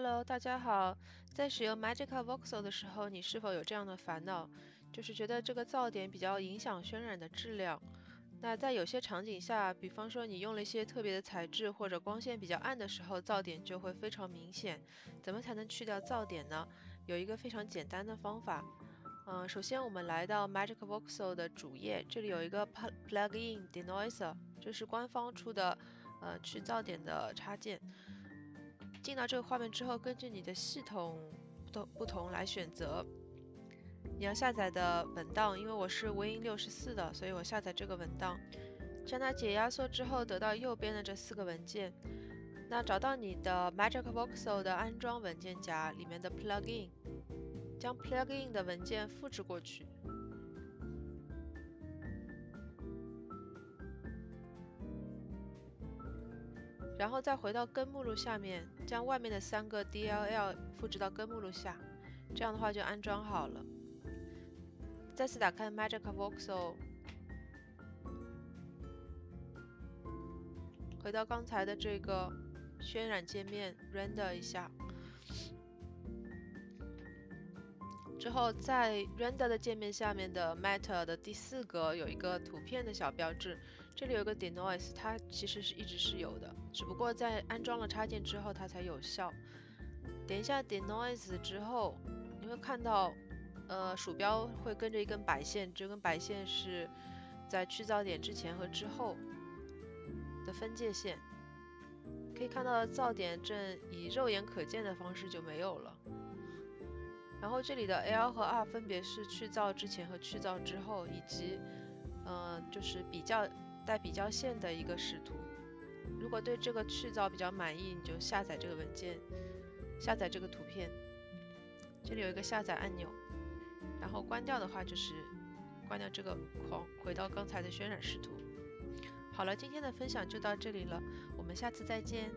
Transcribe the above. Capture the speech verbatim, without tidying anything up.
Hello， 大家好。在使用 MagicaVoxel 的时候，你是否有这样的烦恼？就是觉得这个噪点比较影响渲染的质量。那在有些场景下，比方说你用了一些特别的材质或者光线比较暗的时候，噪点就会非常明显。怎么才能去掉噪点呢？有一个非常简单的方法。嗯、呃，首先我们来到 MagicaVoxel 的主页，这里有一个 Plug-in Denoiser， 这是官方出的呃去噪点的插件。 进到这个画面之后，根据你的系统不同来选择你要下载的文档。因为我是 Win 六十四 的，所以我下载这个文档，将它解压缩之后，得到右边的这四个文件。那找到你的 MagicaVoxel 的安装文件夹里面的 Plugin， 将 Plugin 的文件复制过去。 然后再回到根目录下面，将外面的三个 D L L 复制到根目录下，这样的话就安装好了。再次打开 MagicaVoxel， 回到刚才的这个渲染界面 ，render 一下，之后在 render 的界面下面的 Meta 的第四格有一个图片的小标志。 这里有个 Denoise， 它其实是一直是有的，只不过在安装了插件之后它才有效。点一下 Denoise 之后，你会看到，呃，鼠标会跟着一根白线，这根白线是在去噪点之前和之后的分界线。可以看到噪点正以肉眼可见的方式就没有了。然后这里的 L 和 R 分别是去噪之前和去噪之后，以及，呃，就是比较。 带比较线的一个视图，如果对这个去噪比较满意，你就下载这个文件，下载这个图片。这里有一个下载按钮，然后关掉的话就是关掉这个框，回到刚才的渲染视图。好了，今天的分享就到这里了，我们下次再见。